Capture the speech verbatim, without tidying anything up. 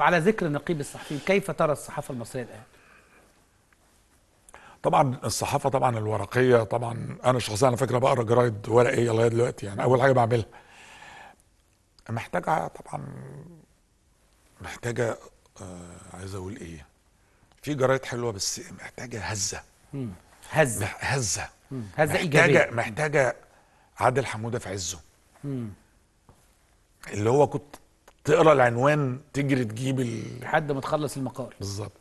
طب على ذكر نقيب الصحفيين، كيف ترى الصحافة المصرية الآن؟ طبعا الصحافة طبعا الورقية، طبعا أنا شخصيا على فكرة بقرا جرايد ورقية لغاية دلوقتي، يعني أول حاجة بعملها محتاجة طبعا محتاجة آه عايز أقول إيه، في جرايد حلوة بس محتاجة هزة مم. هزة هزة مم. هزة إيجابية، محتاجة محتاجة عادل حمودة في عزه، مم. اللي هو كنت تقرا العنوان تجري تجيب لحد ما تخلص المقال بالظبط.